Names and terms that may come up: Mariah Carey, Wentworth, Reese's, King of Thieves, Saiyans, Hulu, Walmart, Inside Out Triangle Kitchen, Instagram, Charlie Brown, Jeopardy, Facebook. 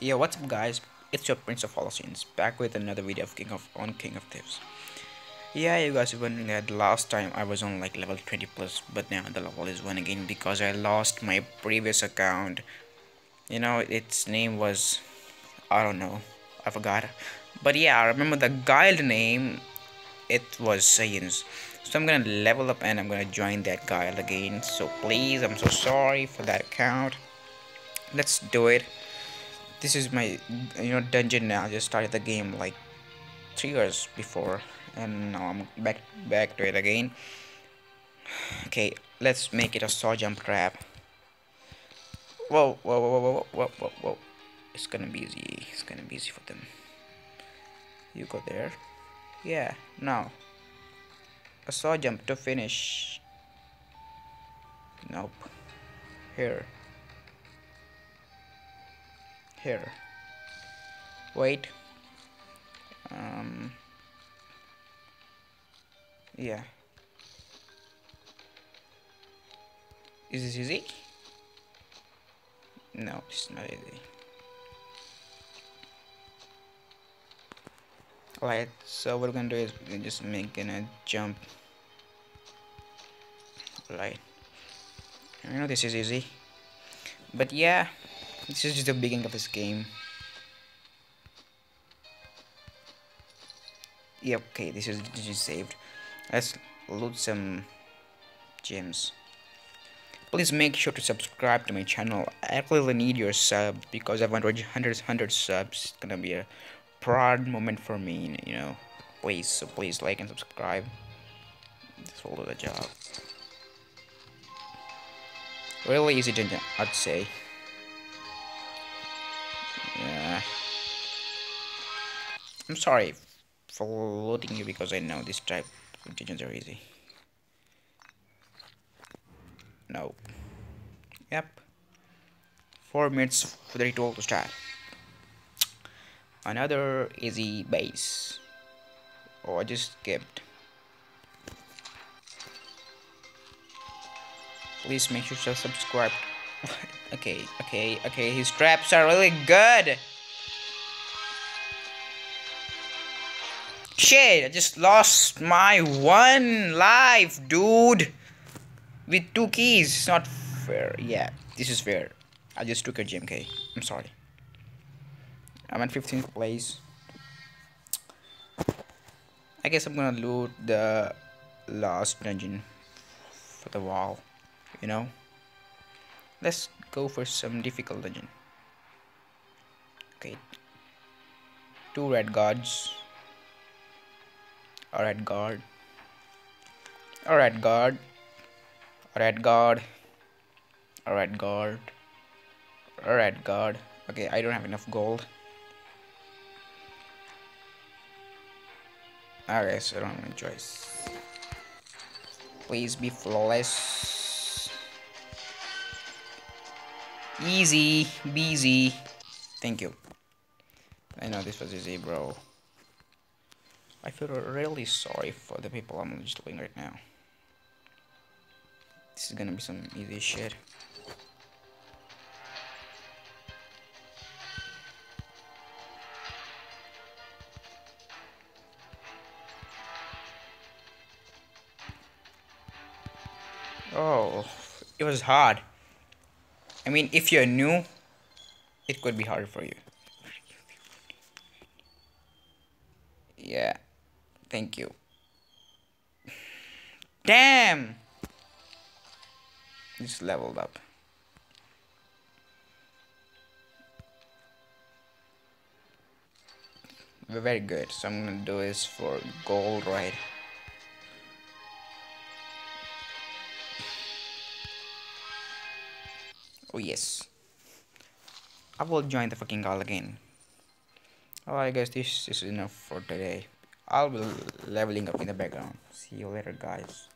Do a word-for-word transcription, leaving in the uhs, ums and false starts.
Yo, what's up guys, it's your Prince of All Saiyans back with another video of King of on King of Thieves. Yeah, you guys were wondering that last time I was on like level twenty plus, but now the level is one again because I lost my previous account. You know, its name was, I don't know, I forgot. But yeah, I remember the guild name, it was Saiyans. So I'm gonna level up and I'm gonna join that guild again. So please, I'm so sorry for that account. Let's do it. This is my, you know, dungeon now. I just started the game like three years before, and now I'm back back to it again. Okay, let's make it a saw jump trap. Whoa, whoa, whoa, whoa, whoa, whoa, whoa! It's gonna be easy. It's gonna be easy for them. You go there. Yeah. Now, a saw jump to finish. Nope. Here. Here. Wait. Um. Yeah. Is this easy? No, it's not easy. Alright, so what we're gonna do is we're just making a jump. Alright. I know this is easy, but yeah. This is just the beginning of this game. Yeah, okay, this is just saved. Let's loot some gems. Please make sure to subscribe to my channel. I really need your sub because I want to reach one hundred subs. It's gonna be a proud moment for me, you know. Please, so please like and subscribe. This will do the job. Really easy dungeon, I'd say. I'm sorry for loading you because I know this type of decisions are easy. No. Yep. Four minutes for the ritual to start. Another easy base. Oh, I just skipped. Please make sure to subscribe. okay, okay, okay. His traps are really good. Shit, I just lost my one life, dude, with two keys. It's not fair. Yeah, this is fair. I just took a G M K. I'm sorry. I'm at fifteenth place. I guess I'm gonna loot the last dungeon for the wall, you know. Let's go for some difficult dungeon. Okay, two red guards. Alright guard. Alright guard. Alright guard. Alright guard. Alright guard. Okay, I don't have enough gold. Alright, so I don't have any choice. Please be flawless. Easy, be easy. Thank you. I know this was easy, bro. I feel really sorry for the people I'm just doing right now. This is gonna be some easy shit. Oh, it was hard. I mean, if you're new, it could be hard for you. Yeah. Thank you. Damn! Just leveled up. We're very good. So I'm gonna do this for gold, right? Oh yes. I will join the fucking call again. Alright guys, this is enough for today. I'll be leveling up in the background. See you later, guys.